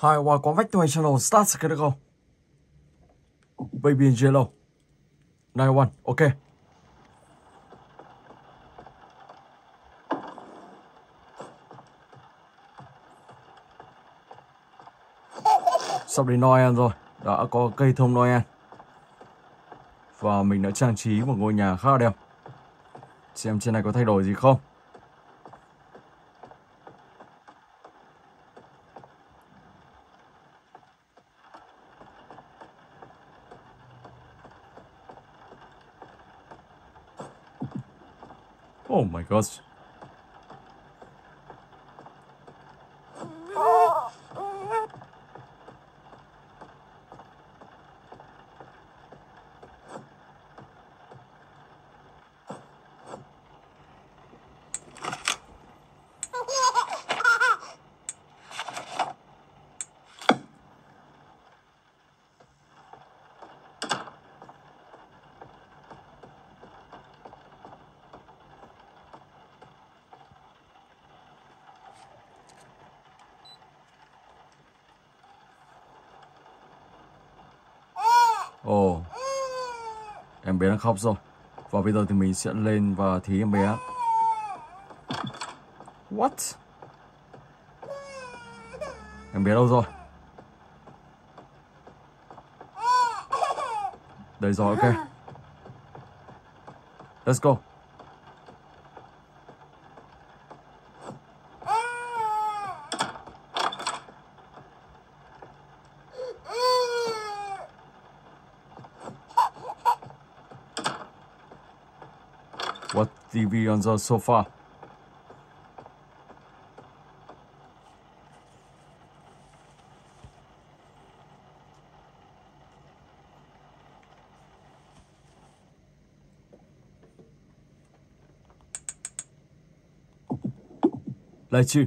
Hi, welcome back to my channel. Start critical. Baby in Yellow. 9-1. Okay. Sắp đến Noel rồi. Đã có cây thông Noel. Và mình đã trang trí một ngôi nhà khá là đẹp. Xem trên này có thay đổi gì không. Oh my gosh. Ồ, em bé đang khóc rồi. Và bây giờ thì mình sẽ lên và thí em bé. What? Em bé đâu rồi? Đây rồi, ok. Let's go. What TV on the sofa? Let's see.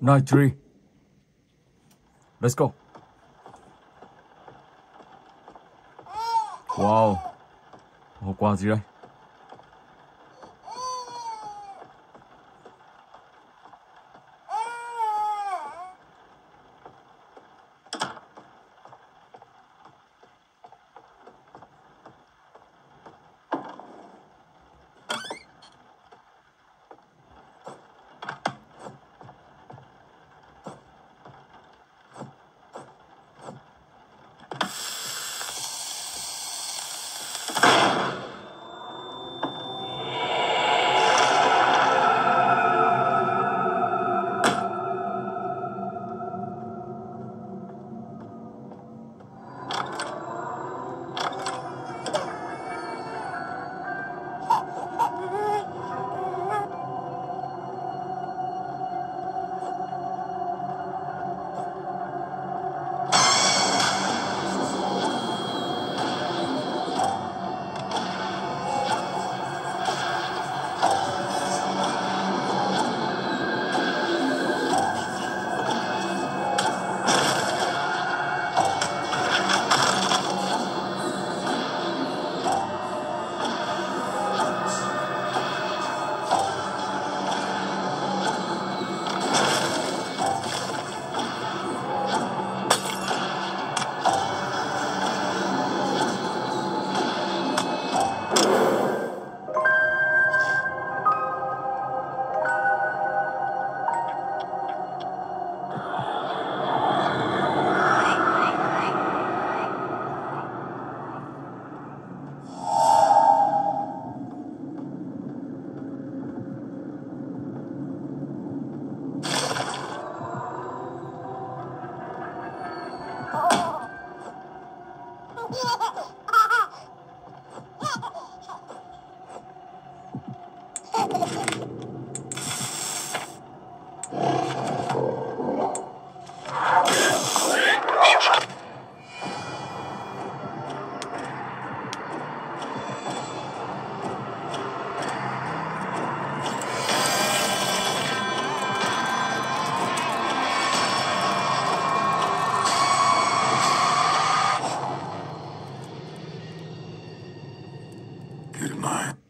Night 3. Let's go. Wow. Hộp quà gì đây?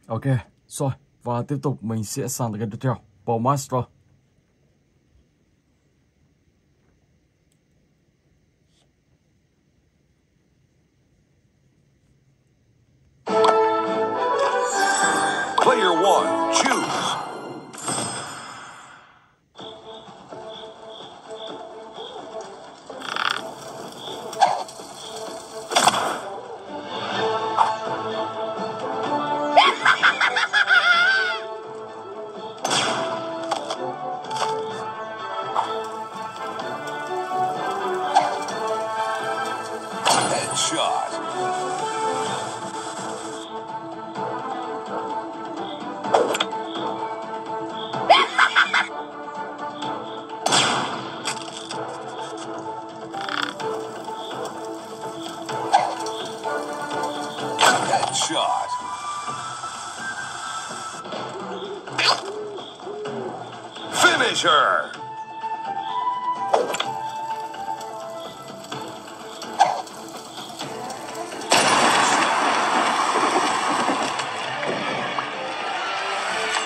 Ok, rồi, và tiếp tục mình sẽ sang cái tiếp theo, Bowmasters. Finisher.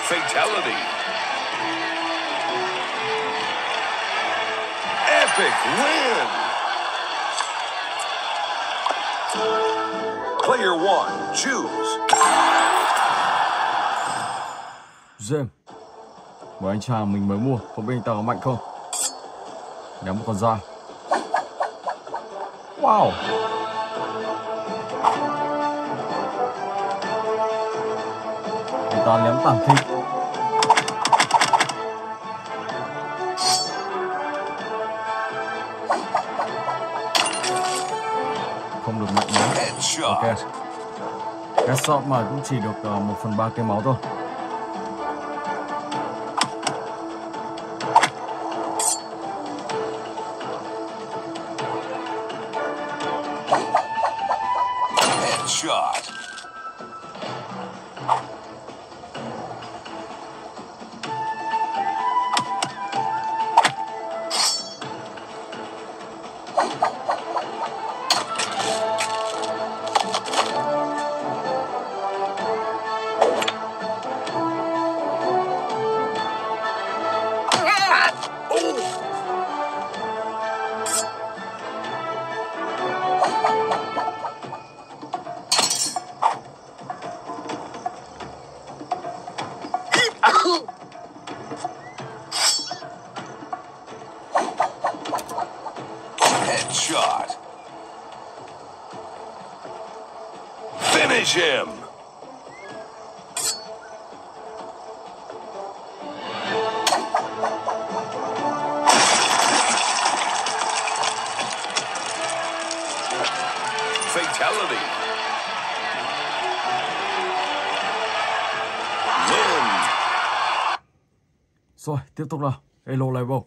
Fatality. Epic win. Player one, choose. Jim. Bởi anh chàng mình mới mua, không biết anh ta có mạnh không? Ném một con dao. Wow! Anh ta ném tản thích. Không được mạnh nữa. Ok. Cái shot mà cũng chỉ được 1/3 cái máu thôi. Headshot. Finish him. Fatality. Rồi, tiếp tục là Hello Rainbow.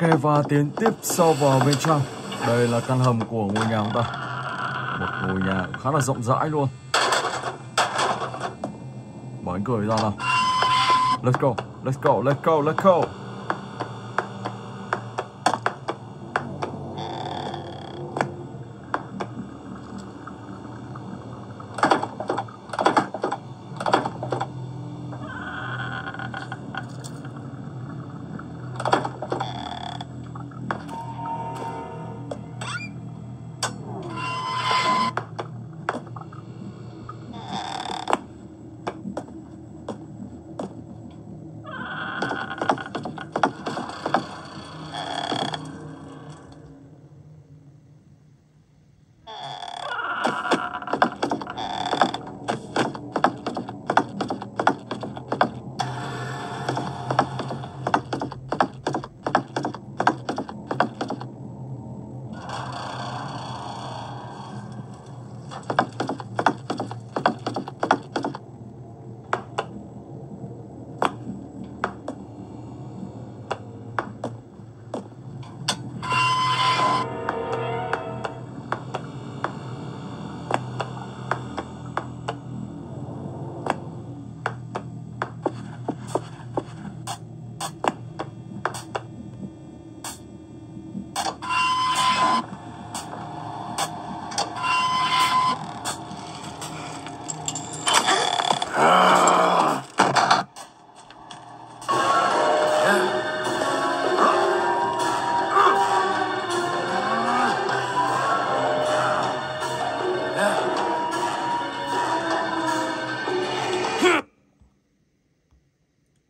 Ok, và tiến tiếp sau vào bên trong. Đây là căn hầm của ngôi nhà chúng ta. Một ngôi nhà khá là rộng rãi luôn. Mở cánh cửa ra nào. Let's go, let's go, let's go, let's go.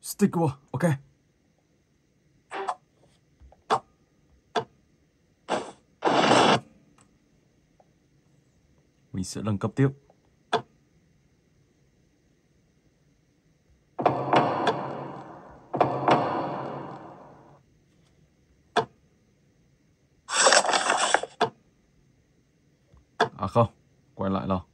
Stick qua, ok. Mình sẽ nâng cấp tiếp. À không, quay lại nào.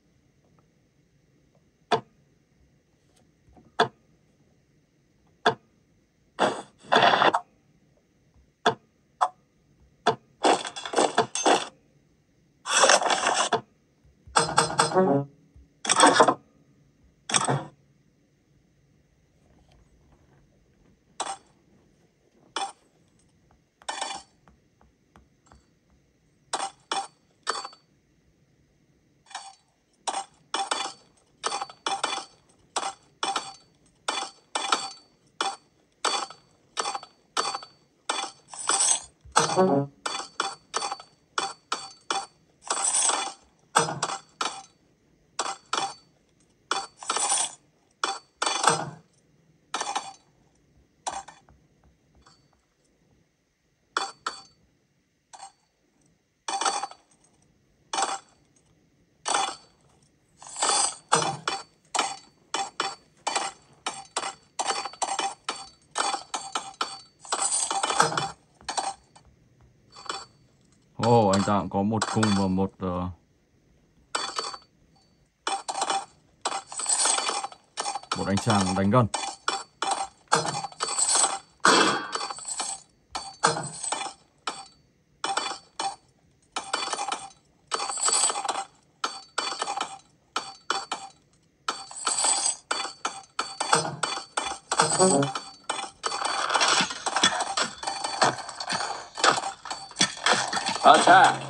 Ồ, anh ta có một cung và một một anh chàng đánh gần. Attack!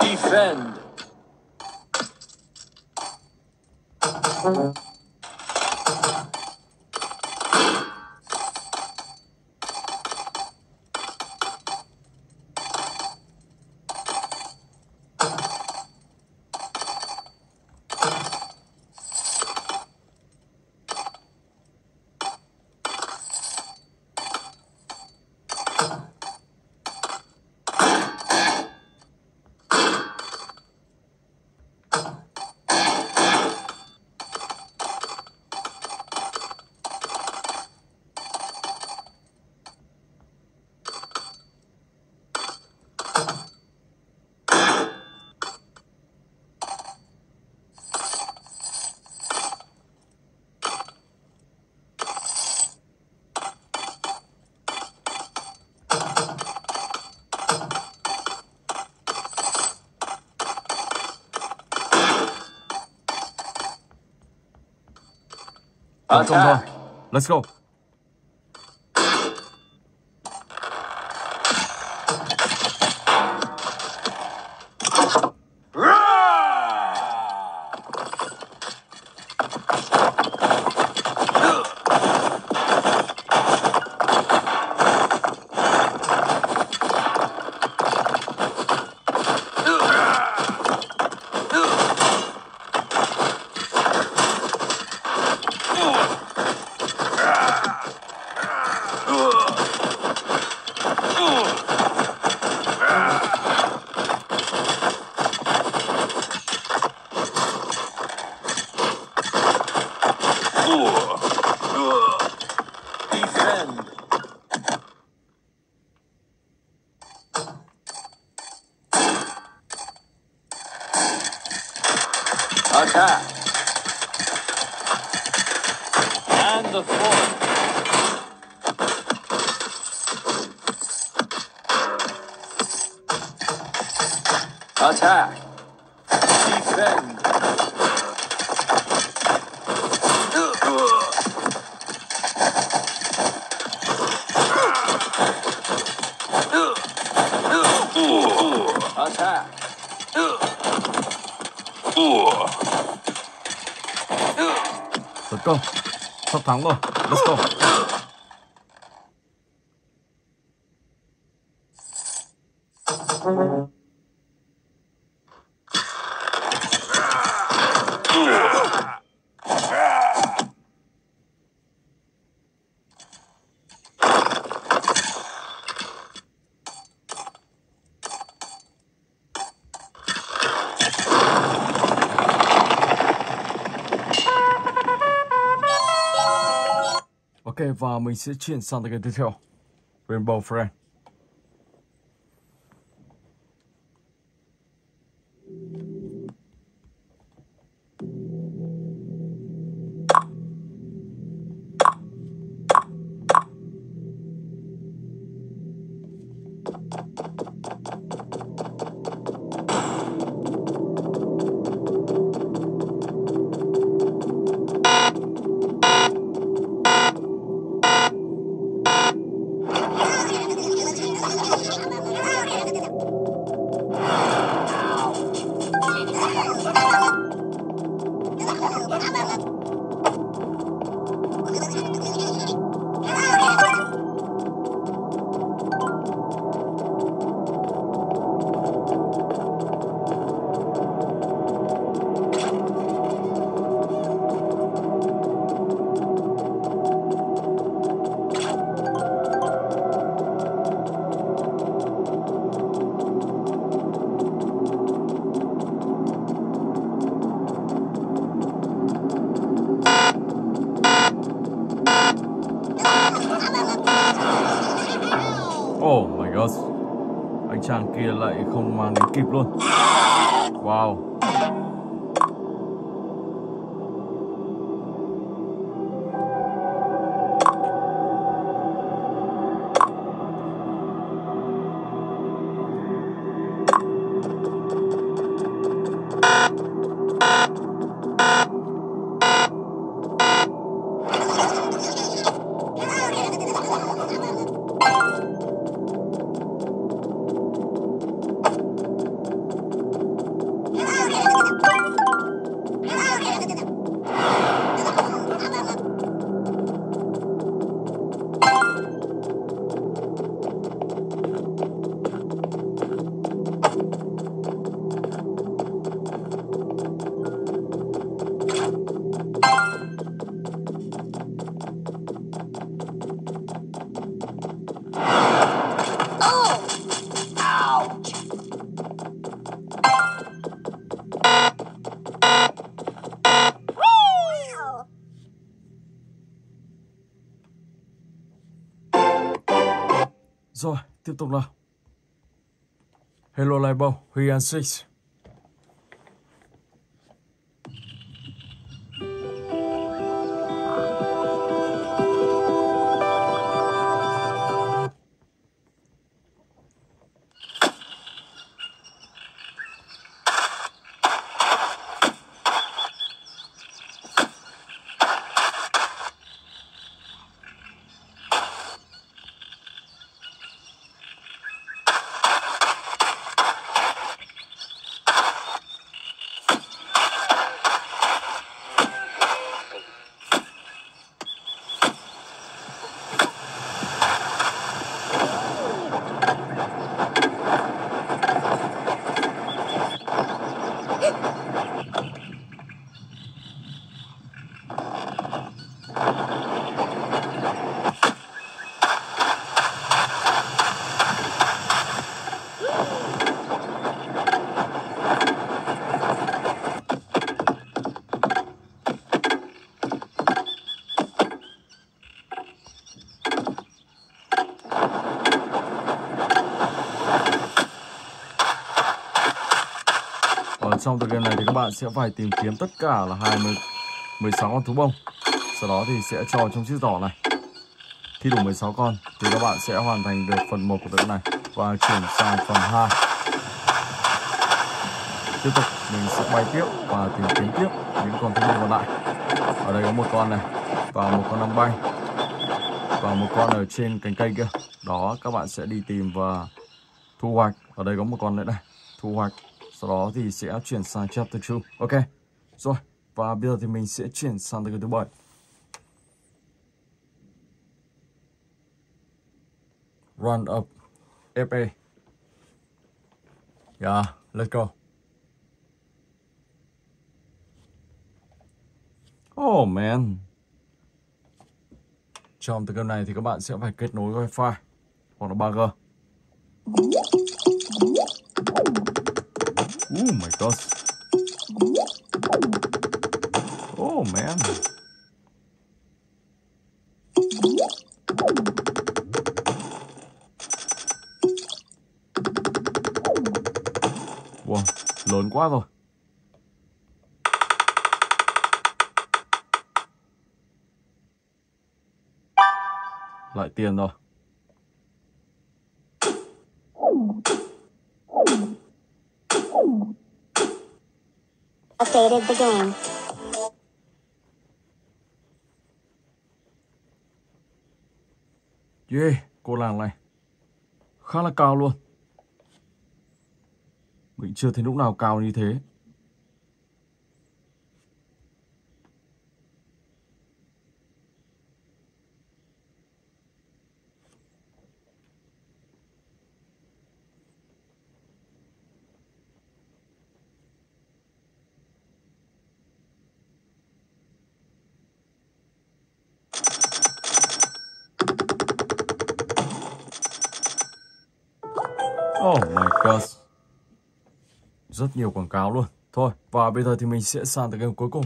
Defend! Let's go. Let's go. Attack. Defend. Attack. Let's go. Top down low. Let's go. Ok, và mình sẽ chuyển sang cái tiếp theo, Rainbow Friends. Oh my god, anh chàng kia lại không mang đến kịp luôn. Wow. Rồi, tiếp tục nào. Hello Label, Huy and Six. trong tựa game này thì các bạn sẽ phải tìm kiếm tất cả là 16 con thú bông. Sau đó thì sẽ cho trong chiếc giỏ này. Khi đủ 16 con thì các bạn sẽ hoàn thành được phần 1 của tựa game này và chuyển sang phần 2. Tiếp tục mình sẽ bay tiếp và tìm kiếm tiếp những con thú bông còn lại. Ở đây có một con này và một con đang bay và một con ở trên cành cây kia. Đó, các bạn sẽ đi tìm và thu hoạch. Ở đây có một con nữa này, thu hoạch. Sau đó thì sẽ chuyển sang chapter 2. Ok, rồi. Và bây giờ thì mình sẽ chuyển sang tựa game thứ 7. Run up FA. Yeah, let's go. Oh man. Trong tựa game này thì các bạn sẽ phải kết nối wifi hoặc là 3G. Oh my god. Oh man. Wow, lớn quá rồi. Lại tiền rồi. Updated the game. Yeah, cô làng này khá là cao luôn. Mình chưa thấy lúc nào cao như thế. Oh my god. Rất nhiều quảng cáo luôn. Thôi, và bây giờ thì mình sẽ sang tới game cuối cùng.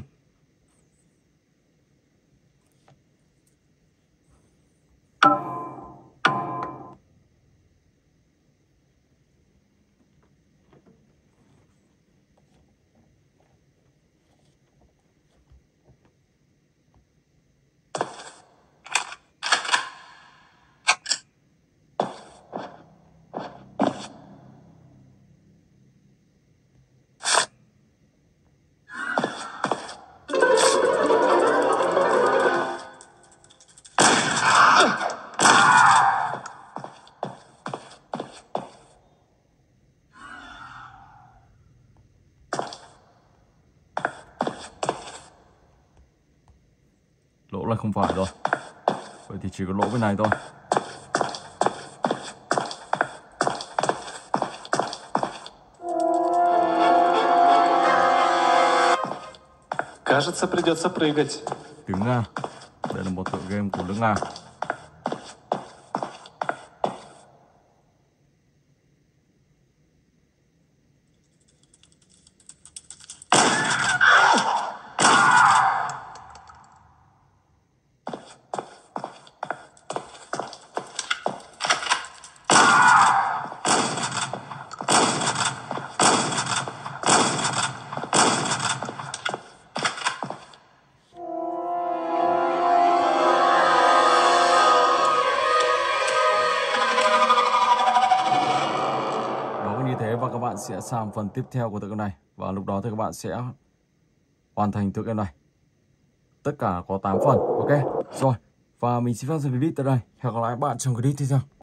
Lỗ là không phải rồi. Vậy thì chỉ có lỗ bên này thôi. Кажется, придется прыгать. Tiếng Nga. Đây là một tựa game của nước Nga. Sẽ sang phần tiếp theo của tựa game này và lúc đó thì các bạn sẽ hoàn thành tựa game này. Tất cả có 8 phần. Ok, rồi. Và mình xin phép dừng clip tại đây. Hẹn gặp lại các bạn trong clip tiếp theo.